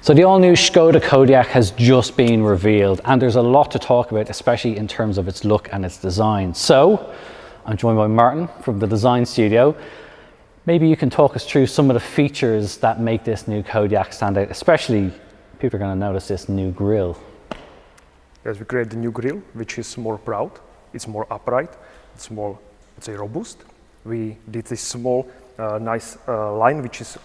So the all-new Skoda Kodiaq has just been revealed, and there's a lot to talk about, especially in terms of its look and its design. So I'm joined by Martin from the design studio. Maybe you can talk us through some of the features that make this new Kodiaq stand out, especially people are going to notice this new grille. Yes, we created the new grille, which is more proud, it's more upright, it's more, let's say, robust. We did this small, nice line, which is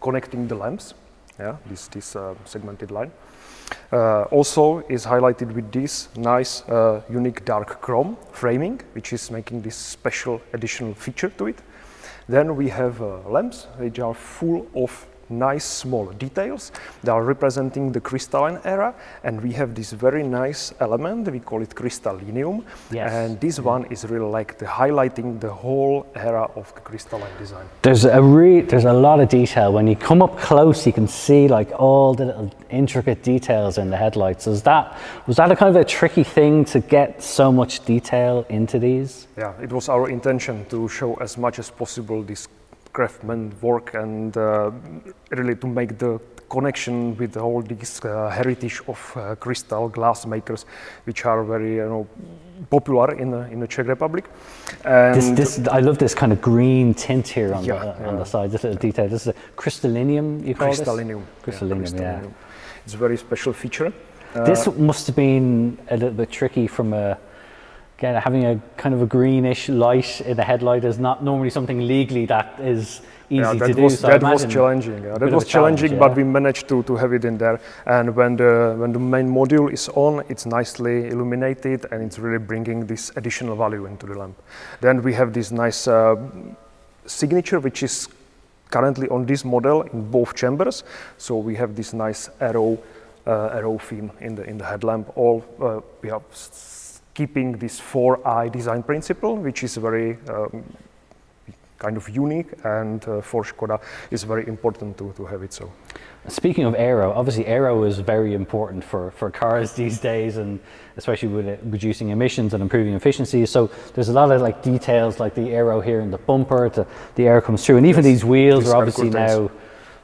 connecting the lamps. Yeah, this segmented line. Also is highlighted with this nice unique dark chrome framing, which is making this special additional feature to it. Then we have lamps, which are full of nice small details. They are representing the crystalline era, and we have this very nice element, we call it crystallinium. Yes. And this one is really like the highlighting the whole era of the crystalline design. There's a lot of detail. When you come up close, you can see like all the little intricate details in the headlights. Was that a kind of a tricky thing to get so much detail into these? Yeah, it was our intention to show as much as possible this craftsman work and really to make the connection with all this heritage of crystal glass makers, which are very popular in the Czech Republic. And I love this kind of green tint here on, on the side, this little detail. This is a crystallinium, you call crystallinium. This? Crystallinium. Yeah, crystallinium, yeah. It's a very special feature. This must have been a little bit tricky from a... Again, having a kind of a greenish light in the headlight is not normally something legally that is easy to do. So that was challenging. That was challenging, but we managed to have it in there. And when the main module is on, it's nicely illuminated, and it's really bringing this additional value into the lamp. Then we have this nice signature, which is currently on this model in both chambers. So we have this nice arrow theme in the headlamp. We have keeping this 4i design principle, which is very kind of unique, and for Skoda is very important to have it so. Speaking of aero, obviously aero is very important for cars these days, and especially with it reducing emissions and improving efficiency. So there's a lot of like details like the aero here in the bumper, the air comes through, and even these wheels are obviously now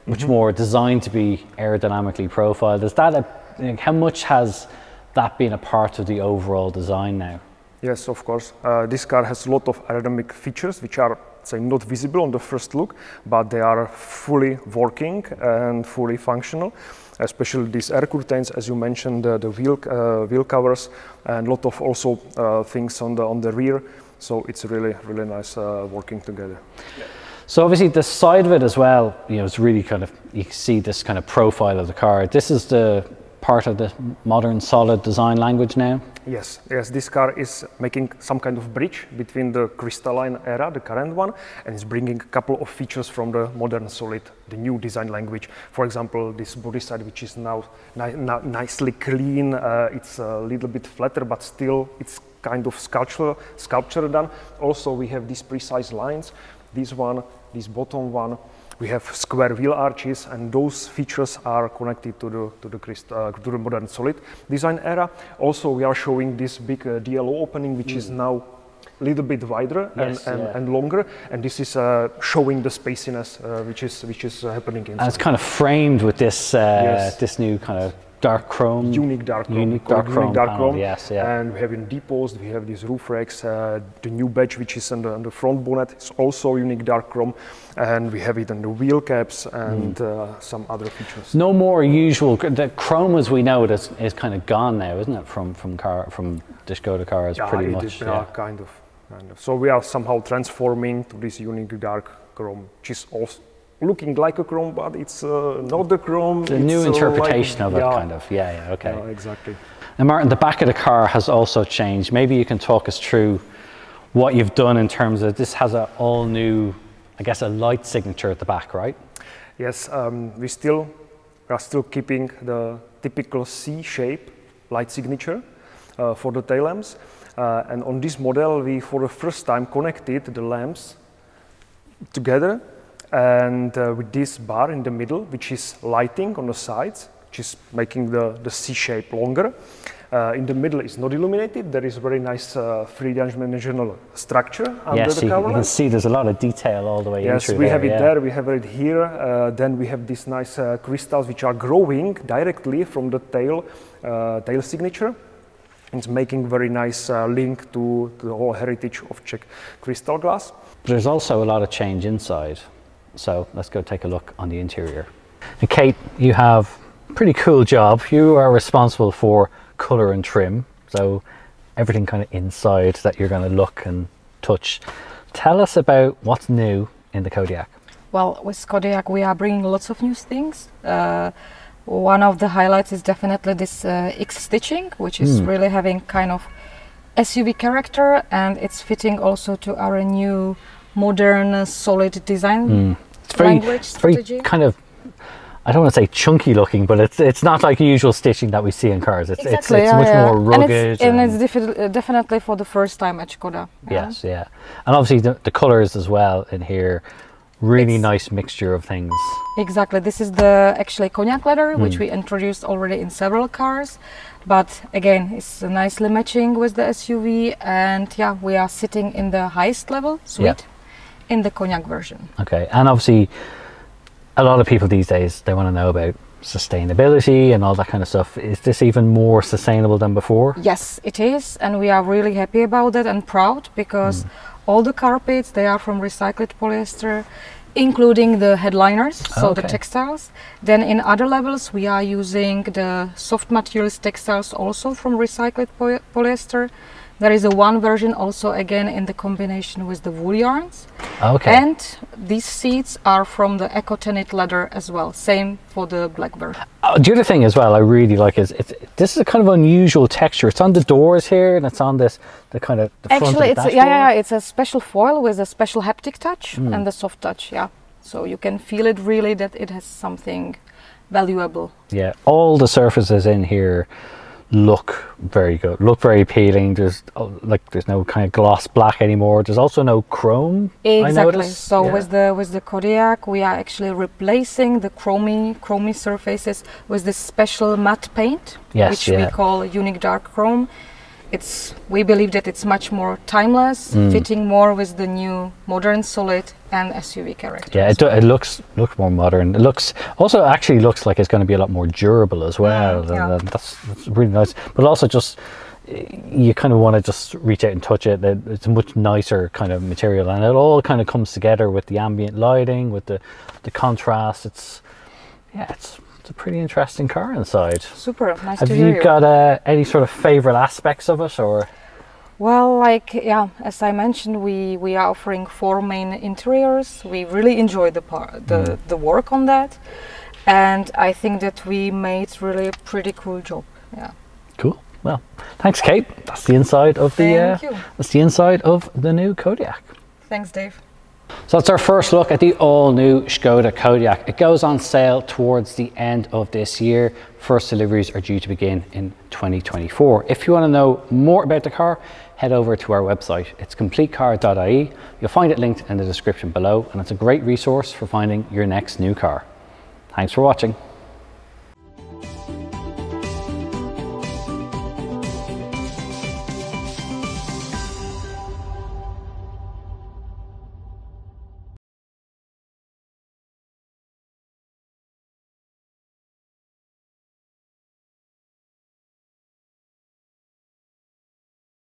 much more designed to be aerodynamically profiled. Is that how much has that being a part of the overall design now? Yes, of course. This car has a lot of aerodynamic features which are, say, not visible on the first look, but they are fully working and fully functional. Especially these air curtains, as you mentioned, the wheel covers, and a lot of also things on the rear. So it's really, really nice working together. Yeah. So obviously the side of it as well, it's really kind of, you see this kind of profile of the car. This is the part of the modern solid design language now? Yes, yes, this car is making some kind of bridge between the crystalline era, the current one, and it's bringing a couple of features from the modern solid, the new design language. For example, this body side, which is now nicely clean, it's a little bit flatter, but still it's kind of sculpture done. Also, we have these precise lines, this one, this bottom one. We have square wheel arches, and those features are connected to the modern solid design era. Also, we are showing this big DLO opening, which is now a little bit wider and longer, and this is showing the spaciness which is happening inside. And it's kind of framed with this this new kind of dark chrome, unique dark chrome. Yes, yeah. And we have in D-post, we have these roof racks, the new badge which is on the front bonnet is also unique dark chrome, and we have it on the wheel caps and some other features. No more usual. The chrome as we know it is kind of gone now, isn't it? From the Skoda cars, pretty much. Is, yeah, kind of. So we are somehow transforming to this unique dark chrome, which is also looking like a chrome, but it's not the chrome. It's a new interpretation of it, kind of. Yeah, yeah, okay. Yeah, exactly. And Martin, the back of the car has also changed. Maybe you can talk us through what you've done in terms of, this has an all new, I guess, a light signature at the back, right? Yes, we are still keeping the typical C shape light signature for the tail lamps. And on this model, we for the first time connected the lamps together, and with this bar in the middle, which is lighting on the sides, which is making the C shape longer. In the middle is not illuminated. There is very nice three-dimensional structure under the coverlet. You can see there's a lot of detail all the way in through there. Yes, we have it there, we have it here. Then we have these nice crystals which are growing directly from the tail, tail signature. It's making very nice link to the whole heritage of Czech crystal glass. But there's also a lot of change inside. So let's go take a look on the interior. Now, Kate, you have a pretty cool job. You are responsible for color and trim, so everything kind of inside that you're going to look and touch. Tell us about what's new in the Kodiaq. Well, with Kodiaq we are bringing lots of new things. One of the highlights is definitely this X stitching, which is really having kind of SUV character, and it's fitting also to our new modern solid design language strategy. Kind of, I don't want to say chunky looking, but it's not like the usual stitching that we see in cars. It's, exactly, it's much more rugged. And it's definitely for the first time at Skoda. Yes, yeah. And obviously the colors as well in here. Really nice mixture of things. Exactly. This is the actually cognac leather, which we introduced already in several cars, but again it's nicely matching with the SUV. And yeah, we are sitting in the highest level suite in the cognac version. Okay. And obviously a lot of people these days, they want to know about sustainability and all that kind of stuff. Is this even more sustainable than before? Yes, it is, and we are really happy about it and proud, because all the carpets, they are from recycled polyester, including the headliners, so the textiles. Then in other levels, we are using the soft materials textiles also from recycled polyester. There is a one version also again in the combination with the wool yarns. Okay. And these seats are from the Echo Tenet leather as well. Same for the Blackbird. The other thing as well I really like is this is a kind of unusual texture. It's on the doors here, and it's on the kind of the front. Actually, it's a special foil with a special haptic touch and the soft touch. Yeah, so you can feel it really that it has something valuable. Yeah, all the surfaces in here look very good, look very appealing. There's there's no kind of gloss black anymore. There's also no chrome. Exactly. So with the Kodiaq, we are actually replacing the chromy surfaces with this special matte paint, which we call Unique Dark Chrome. It's, we believe that it's much more timeless, fitting more with the new modern solid and SUV character. Yeah, it looks more modern. It also actually looks like it's going to be a lot more durable as well. And that's really nice. But also just, you kind of want to just reach out and touch it. It's a much nicer kind of material, and it all kind of comes together with the ambient lighting, with the contrast. It's, yeah, it's a pretty interesting car inside. Super, nice to hear you. Have you got any sort of favorite aspects of it, or? Well, like, yeah, as I mentioned, we are offering 4 main interiors. We really enjoy the work on that, and I think that we made really a pretty cool job. Yeah. Cool. Well, thanks, Kate. That's the inside of the. That's the inside of the new Kodiaq. Thanks, Dave. So that's our first look at the all-new Skoda Kodiaq. It goes on sale towards the end of this year. First deliveries are due to begin in 2024. If you want to know more about the car, head over to our website. It's completecar.ie. You'll find it linked in the description below, and it's a great resource for finding your next new car. Thanks for watching.